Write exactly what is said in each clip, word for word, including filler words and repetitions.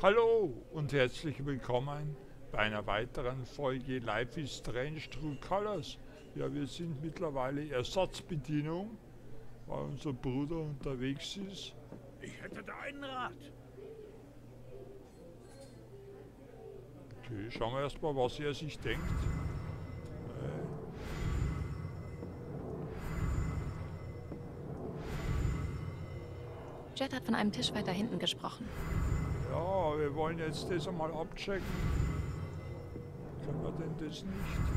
Hallo und herzlich willkommen bei einer weiteren Folge Life is Strange True Colors. Ja, wir sind mittlerweile Ersatzbedienung, weil unser Bruder unterwegs ist. Ich hätte da einen Rat. Okay, schauen wir erstmal, was er sich denkt. Jet hat von einem Tisch weiter hinten gesprochen. Ja, wir wollen jetzt das einmal abchecken. Können wir denn das nicht?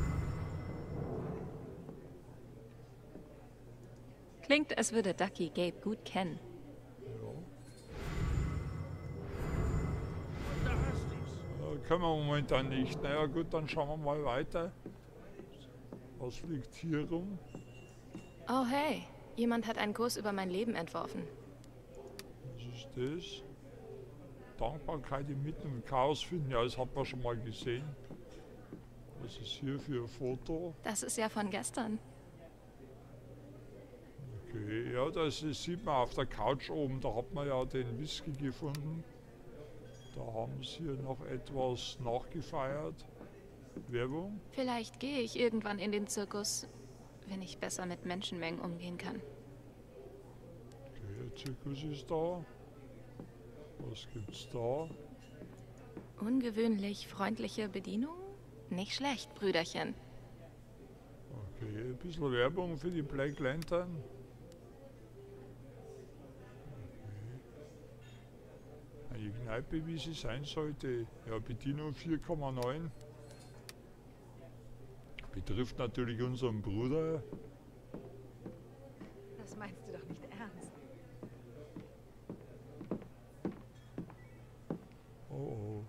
Klingt, als würde Ducky Gabe gut kennen. Ja. Ja, können wir momentan nicht. Naja gut, dann schauen wir mal weiter. Was fliegt hier rum? Oh hey, jemand hat einen Kurs über mein Leben entworfen. Das. Dankbarkeit inmitten im Chaos finden. Ja, das hat man schon mal gesehen. Was ist hier für ein Foto? Das ist ja von gestern. Okay, ja, das ist, sieht man auf der Couch oben. Da hat man ja den Whisky gefunden. Da haben sie hier noch etwas nachgefeiert. Werbung? Vielleicht gehe ich irgendwann in den Zirkus, wenn ich besser mit Menschenmengen umgehen kann. Okay, der Zirkus ist da. Was gibt's da? Ungewöhnlich freundliche Bedienung? Nicht schlecht, Brüderchen. Okay, ein bisschen Werbung für die Black Lantern. Okay. Eine Kneipe, wie sie sein sollte. Ja, Bedienung vier Komma neun. Betrifft natürlich unseren Bruder. Das meinst du doch nicht ernst. Oh, oh.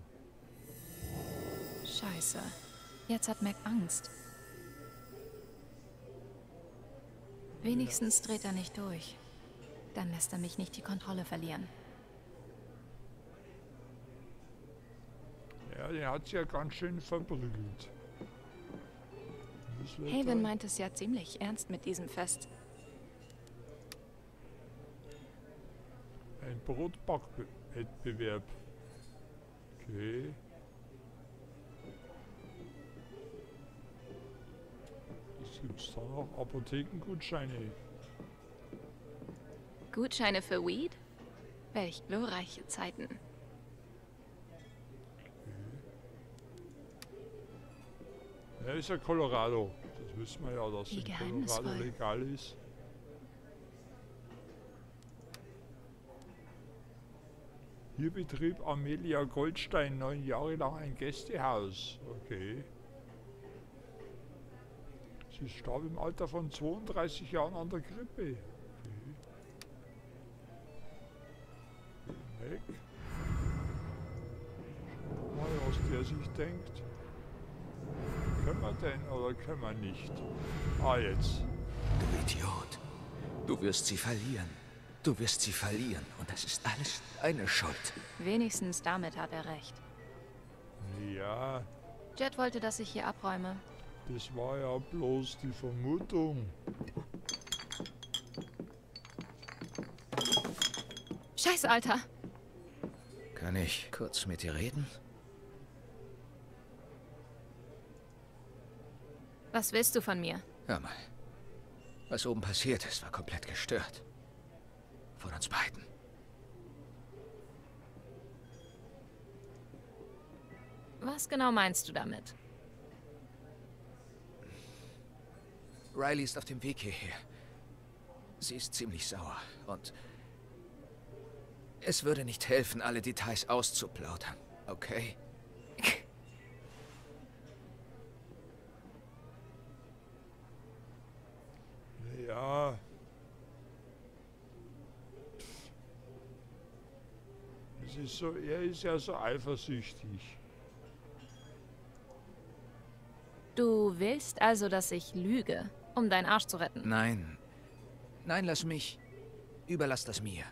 Scheiße. Jetzt hat Mac Angst. Wenigstens dreht er nicht durch. Dann lässt er mich nicht die Kontrolle verlieren. Ja, der hat's ja ganz schön verprügelt. Haven meint es ja ziemlich ernst mit diesem Fest. Ein Brotbackwettbewerb. Okay. Was gibt's da noch? Apothekengutscheine. Gutscheine für Weed? Welch glorreiche Zeiten. Okay. Ja, ist ja Colorado. Das wissen wir ja, dass in Colorado legal ist. Hier betrieb Amelia Goldstein neun Jahre lang ein Gästehaus. Okay. Sie starb im Alter von zweiunddreißig Jahren an der Grippe. Okay. Weg. Schauen wir mal, was der sich denkt. Können wir denn oder können wir nicht? Ah, jetzt. Du Idiot. Du wirst sie verlieren. Du wirst sie verlieren und das ist alles deine Schuld. Wenigstens damit hat er recht. Ja. Jet wollte, dass ich hier abräume. Das war ja bloß die Vermutung. Scheiße, Alter. Kann ich kurz mit dir reden? Was willst du von mir? Hör mal. Was oben passiert ist, war komplett gestört. Von uns beiden. Was genau meinst du damit? Riley ist auf dem Weg hierher. Sie ist ziemlich sauer und es würde nicht helfen, alle Details auszuplaudern, okay? Ja. Es ist so, er ist ja so eifersüchtig. Du willst also, dass ich lüge, um deinen Arsch zu retten? Nein. Nein, lass mich. Überlass das mir.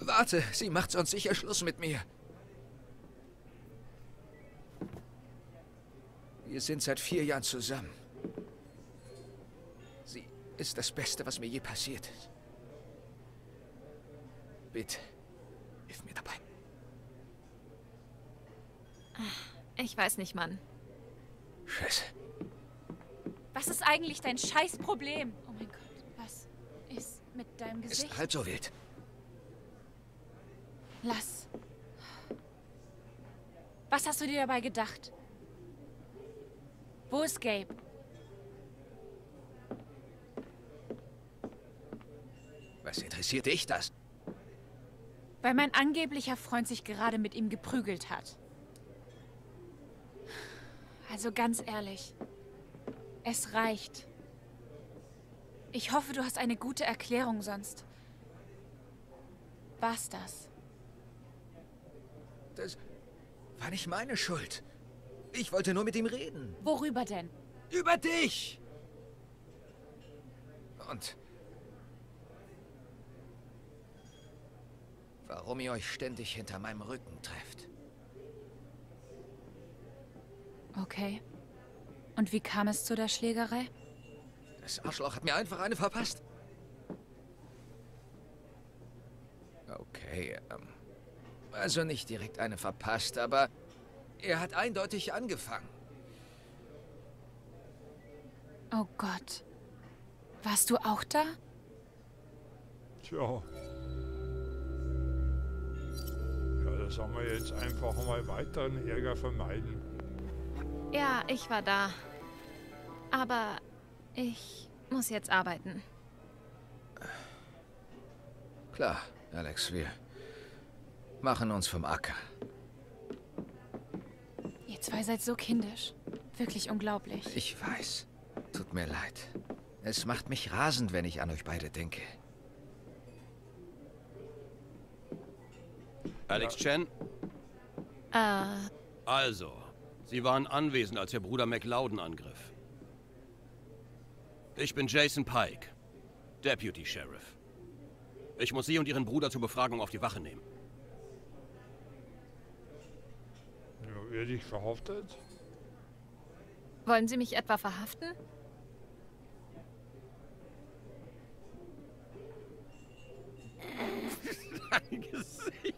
Warte, sie macht sonst sicher Schluss mit mir. Wir sind seit vier Jahren zusammen. Sie ist das Beste, was mir je passiert ist. Bitte, hilf mir dabei. Ich weiß nicht, Mann. Scheiße. Was ist eigentlich dein Scheißproblem? Oh mein Gott, was ist mit deinem Gesicht? Ist halb so wild. Lass. Was hast du dir dabei gedacht? Wo ist Gabe? Was interessiert dich das? Weil mein angeblicher Freund sich gerade mit ihm geprügelt hat. Also ganz ehrlich, es reicht. Ich hoffe, du hast eine gute Erklärung, sonst war's das. Das war nicht meine Schuld. Ich wollte nur mit ihm reden. Worüber denn? Über dich! Und warum ihr euch ständig hinter meinem Rücken trefft. Okay. Und wie kam es zu der Schlägerei? Das Arschloch hat mir einfach eine verpasst. Okay, ähm... also nicht direkt eine verpasst, aber er hat eindeutig angefangen. Oh Gott. Warst du auch da? Tja. Ja, das haben wir jetzt einfach mal weiteren Ärger vermeiden. Ja, ich war da. Aber ich muss jetzt arbeiten. Klar, Alex, wir machen uns vom Acker. Ihr zwei seid so kindisch. Wirklich unglaublich. Ich weiß. Tut mir leid. Es macht mich rasend, wenn ich an euch beide denke. Alex Chen? Äh... Also, Sie waren anwesend, als Ihr Bruder McLauden angriff. Ich bin Jason Pike, Deputy Sheriff. Ich muss Sie und Ihren Bruder zur Befragung auf die Wache nehmen. Werde ich verhaftet? Wollen Sie mich etwa verhaften? Dein Gesicht.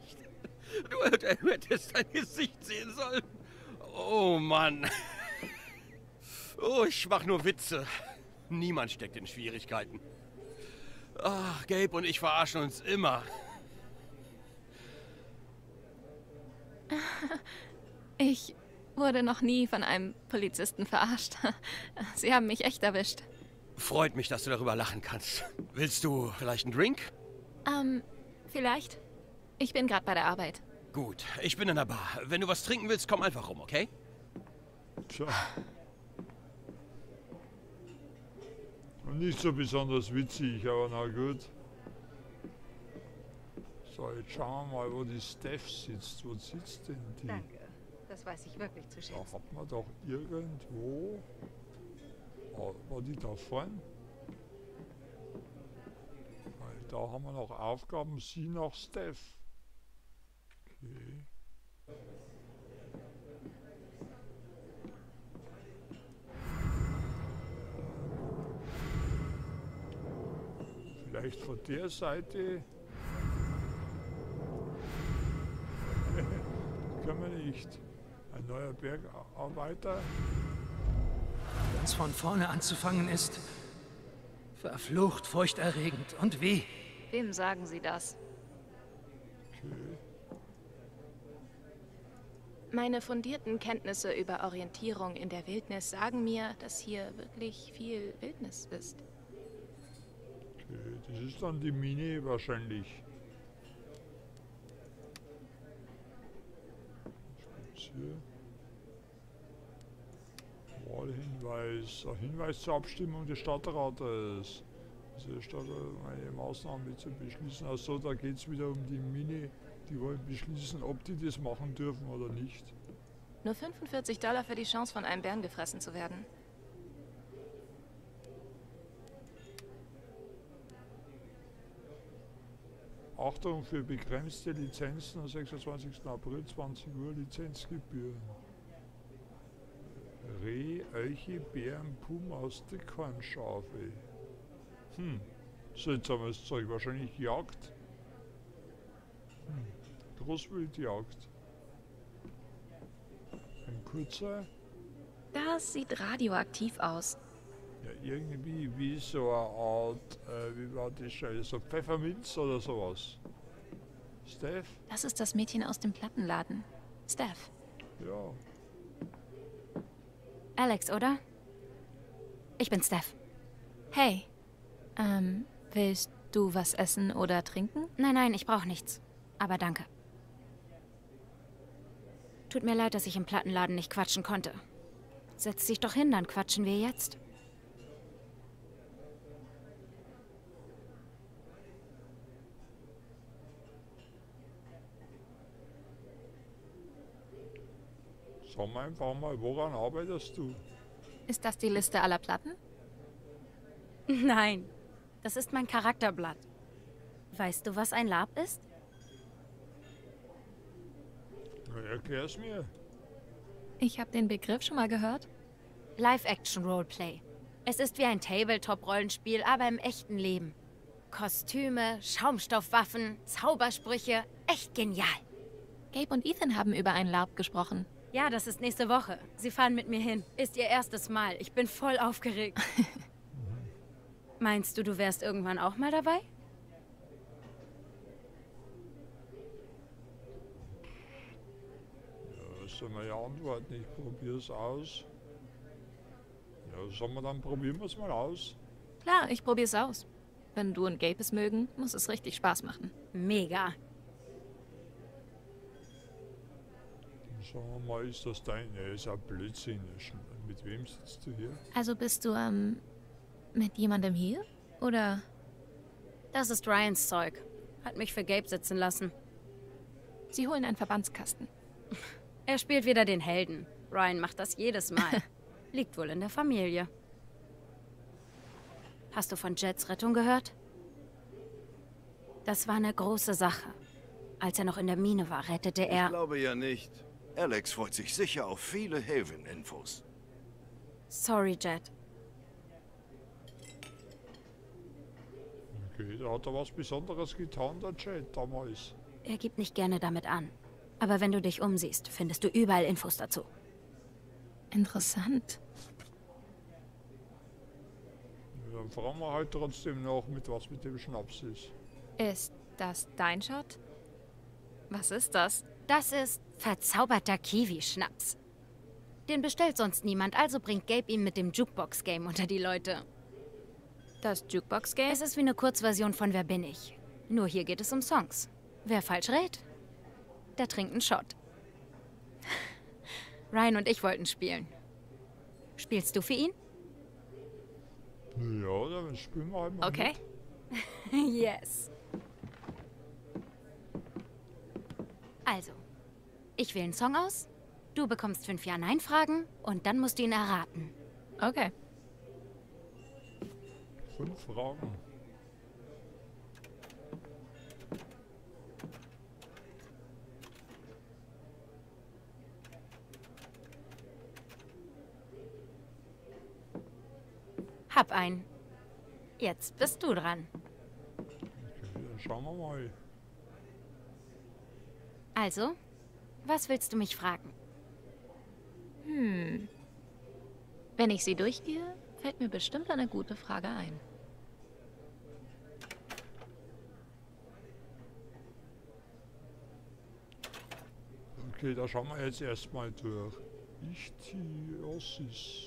Du hättest dein Gesicht sehen sollen. Oh Mann. Oh, ich mach nur Witze. Niemand steckt in Schwierigkeiten. Ach, Gabe und ich verarschen uns immer. Ich wurde noch nie von einem Polizisten verarscht. Sie haben mich echt erwischt. Freut mich, dass du darüber lachen kannst. Willst du vielleicht einen Drink? Ähm, vielleicht. Ich bin gerade bei der Arbeit. Gut, ich bin in der Bar. Wenn du was trinken willst, komm einfach rum, okay? Tja. Nicht so besonders witzig, aber na gut. So, jetzt schauen wir mal, wo die Steph sitzt. Wo sitzt denn die? Danke. Das weiß ich wirklich zu schätzen. Da hat man doch irgendwo... Oh, war die da vorne? Da haben wir noch Aufgaben, sie nach Steph. Okay. Vielleicht von der Seite... Können wir nicht... Ein neuer Bergarbeiter. Ganz von vorne anzufangen ist verflucht, furchterregend und weh. Wem sagen Sie das? Okay. Meine fundierten Kenntnisse über Orientierung in der Wildnis sagen mir, dass hier wirklich viel Wildnis ist. Okay, das ist dann die Mine wahrscheinlich. Wahlhinweis. Hinweis zur Abstimmung des Stadtrates. Also Stadt, meine Maßnahmen zu beschließen. Achso, da geht es wieder um die Mine. Die wollen beschließen, ob die das machen dürfen oder nicht. Nur fünfundvierzig Dollar für die Chance, von einem Bären gefressen zu werden. Achtung für begrenzte Lizenzen am sechsundzwanzigsten April, zwanzig Uhr, Lizenzgebühren. Reh, Elche, Bären, Pumas, Kornschafe. Hm, so jetzt haben wir das Zeug wahrscheinlich gejagt. Großwildjagd. Ein kurzer. Das sieht radioaktiv aus. Ja, irgendwie wie so eine Art, äh, wie war die Scheiße, so Pfefferminz oder sowas. Steph? Das ist das Mädchen aus dem Plattenladen. Steph. Ja. Alex, oder? Ich bin Steph. Hey. Ähm, willst du was essen oder trinken? Nein, nein, ich brauche nichts. Aber danke. Tut mir leid, dass ich im Plattenladen nicht quatschen konnte. Setz dich doch hin, dann quatschen wir jetzt. Sag mal einfach mal, woran arbeitest du? Ist das die Liste aller Platten? Nein, das ist mein Charakterblatt. Weißt du, was ein LARP ist? Erklär's mir. Ich habe den Begriff schon mal gehört. Live-Action-Roleplay. Es ist wie ein Tabletop-Rollenspiel, aber im echten Leben. Kostüme, Schaumstoffwaffen, Zaubersprüche, echt genial. Gabe und Ethan haben über ein LARP gesprochen. Ja, das ist nächste Woche. Sie fahren mit mir hin. Ist ihr erstes Mal. Ich bin voll aufgeregt. Meinst du, du wärst irgendwann auch mal dabei? Soll man ja antworten, ich probiere es aus. Ja, sollen wir dann probieren wir es mal aus? Klar, ich probiere es aus. Wenn du und Gabe es mögen, muss es richtig Spaß machen. Mega. Dann sagen wir mal, ist das dein... Ne, ist ja Blödsinn. Mit wem sitzt du hier? Also bist du, ähm, mit jemandem hier? Oder? Das ist Ryans Zeug. Hat mich für Gabe sitzen lassen. Sie holen einen Verbandskasten. Er spielt wieder den Helden. Ryan macht das jedes Mal. Liegt wohl in der Familie. Hast du von Jets Rettung gehört? Das war eine große Sache. Als er noch in der Mine war, rettete er... Ich glaube ja nicht. Alex freut sich sicher auf viele Haven-Infos. Sorry, Jet. Okay, da hat er was Besonderes getan, der Jet damals. Er gibt nicht gerne damit an. Aber wenn du dich umsiehst, findest du überall Infos dazu. Interessant. Ja, dann fragen wir halt trotzdem noch, mit was mit dem Schnaps ist. Ist das dein Shot? Was ist das? Das ist verzauberter Kiwi-Schnaps. Den bestellt sonst niemand, also bringt Gabe ihn mit dem Jukebox-Game unter die Leute. Das Jukebox-Game? Es ist wie eine Kurzversion von Wer bin ich? Nur hier geht es um Songs. Wer falsch rät? Der trinkt einen Shot. Ryan und ich wollten spielen. Spielst du für ihn? Ja, dann spielen wir einmal. Okay. Yes. Also, ich wähle einen Song aus, du bekommst fünf Ja-Nein-Fragen und dann musst du ihn erraten. Okay. Fünf Fragen. Hab einen. Jetzt bist du dran. Okay, dann schauen wir mal. Also, was willst du mich fragen? Hm. Wenn ich sie durchgehe, fällt mir bestimmt eine gute Frage ein. Okay, da schauen wir jetzt erstmal durch. Ich die Ossis.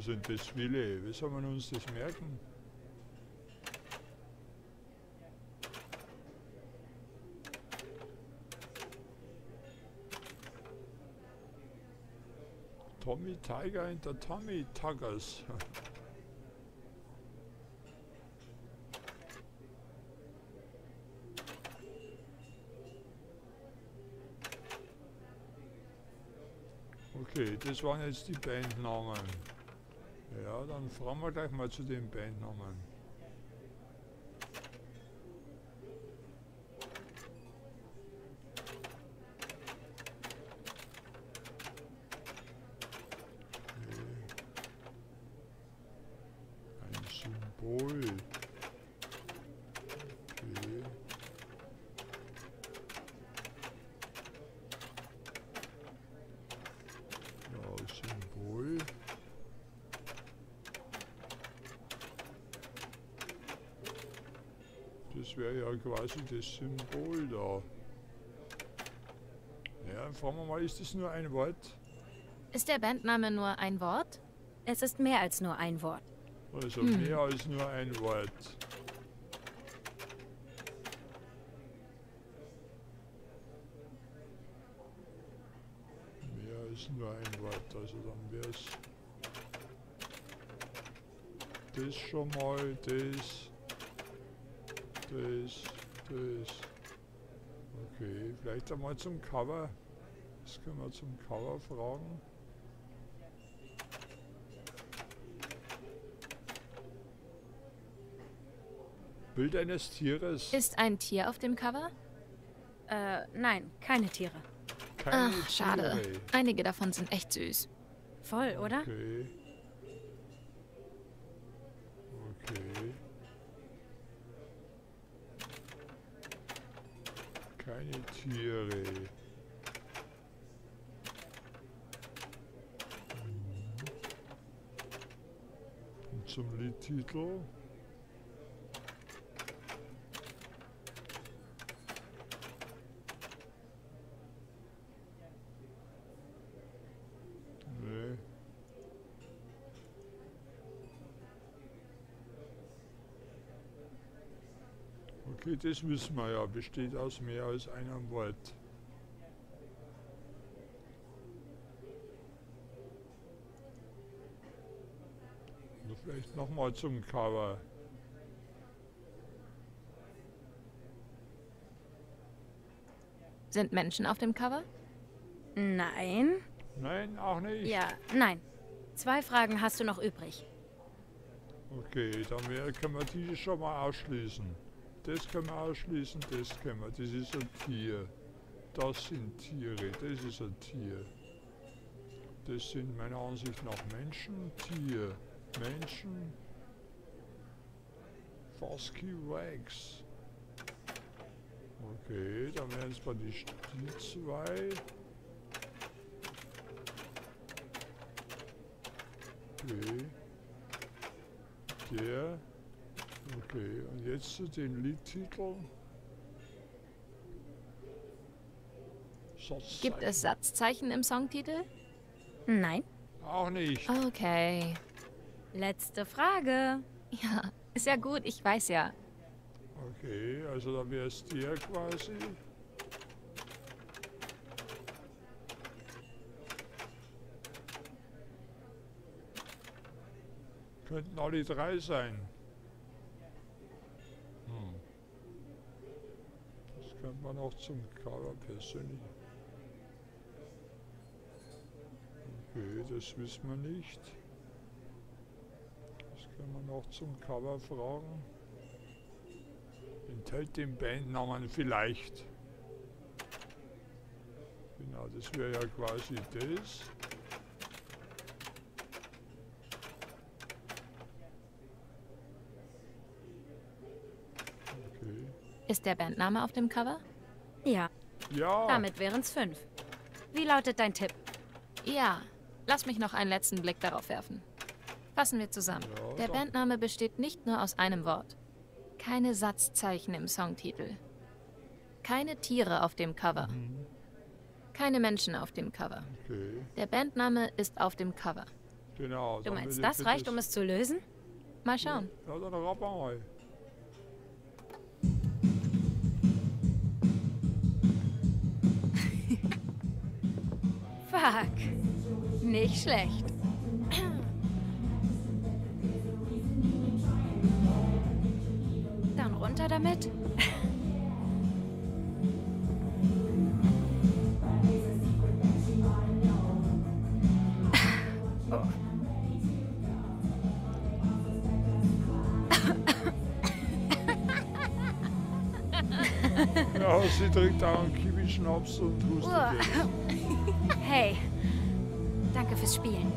Sind das viele? Wie soll man uns das merken? Tommy Tiger and the Tommy Tuggers. Okay, das waren jetzt die Bandnamen. Ja, dann fragen wir gleich mal zu den Bandnamen. Bull. Okay. Ja, ist ein Bull. Das wäre ja quasi das Symbol da. Ja, fragen wir mal, ist das nur ein Wort? Ist der Bandname nur ein Wort? Es ist mehr als nur ein Wort. Also hm. mehr als nur ein Wort. Mehr als nur ein Wort, also dann wäre es das schon mal, das, das, das. Okay, vielleicht einmal zum Cover. Das können wir zum Cover fragen. Bild eines Tieres. Ist ein Tier auf dem Cover? Äh, nein, keine Tiere. Keine Ach, Tiere. Schade. Einige davon sind echt süß. Voll, okay. Oder? Okay. Okay. Keine Tiere. Und zum Liedtitel. Das wissen wir ja, besteht aus mehr als einem Wort. Oder vielleicht nochmal zum Cover. Sind Menschen auf dem Cover? Nein. Nein, auch nicht? Ja, nein. Zwei Fragen hast du noch übrig. Okay, dann wär, können wir diese schon mal ausschließen. Das können wir ausschließen, das können wir. Das ist ein Tier. Das sind Tiere, das ist ein Tier. Das sind meiner Ansicht nach Menschen, Tier, Menschen. Fosky Wax. Okay, dann wären es mal die, die zwei. Okay. Der. Okay, und jetzt zu den Liedtiteln. Gibt es Satzzeichen im Songtitel? Nein. Auch nicht. Okay. Letzte Frage. Ja, ist ja gut, ich weiß ja. Okay, also da wäre es der quasi. Könnten auch die drei sein. Könnte man auch zum Cover persönlich. Okay, das wissen wir nicht. Das kann man auch zum Cover fragen. Enthält den Bandnamen vielleicht. Genau, das wäre ja quasi das. Ist der Bandname auf dem Cover? Ja. Ja. Damit wären es fünf. Wie lautet dein Tipp? Ja. Lass mich noch einen letzten Blick darauf werfen. Fassen wir zusammen. Ja, der Bandname besteht nicht nur aus einem Wort. Keine Satzzeichen im Songtitel. Keine Tiere auf dem Cover. Mhm. Keine Menschen auf dem Cover. Okay. Der Bandname ist auf dem Cover. Genau. Du meinst, das reicht, um es zu lösen? Mal schauen. Ja, dann rappen wir mal. Fuck. Nicht schlecht. Dann runter damit. Oh. Ja, sie trinkt auch einen Kiwi-Schnaps und hustet jetzt. Hey, danke fürs Spielen.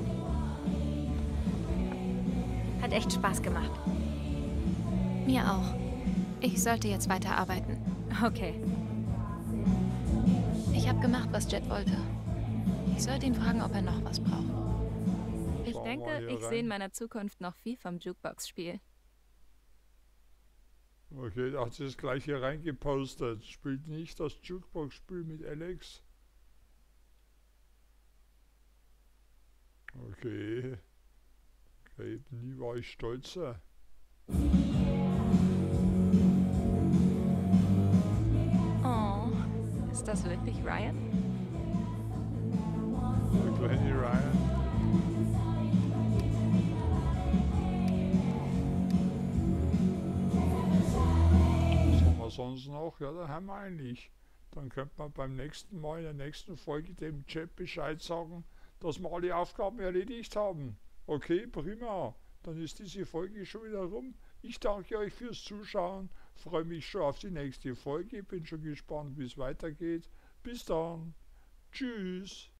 Hat echt Spaß gemacht. Mir auch. Ich sollte jetzt weiterarbeiten. Okay. Ich habe gemacht, was Jet wollte. Ich sollte ihn fragen, ob er noch was braucht. Ich denke, ich sehe in meiner Zukunft noch viel vom Jukebox-Spiel. Okay, ach, das ist gleich hier reingepostet. Spielt nicht das Jukebox-Spiel mit Alex? Okay. Okay, nie war ich stolzer. Oh, ist das wirklich Ryan? Der kleine Ryan. Sonst noch, ja, da haben wir eigentlich. Dann könnte man beim nächsten Mal in der nächsten Folge dem Chat Bescheid sagen, dass wir alle Aufgaben erledigt haben. Okay, prima. Dann ist diese Folge schon wieder rum. Ich danke euch fürs Zuschauen, freue mich schon auf die nächste Folge, bin schon gespannt, wie es weitergeht. Bis dann. Tschüss.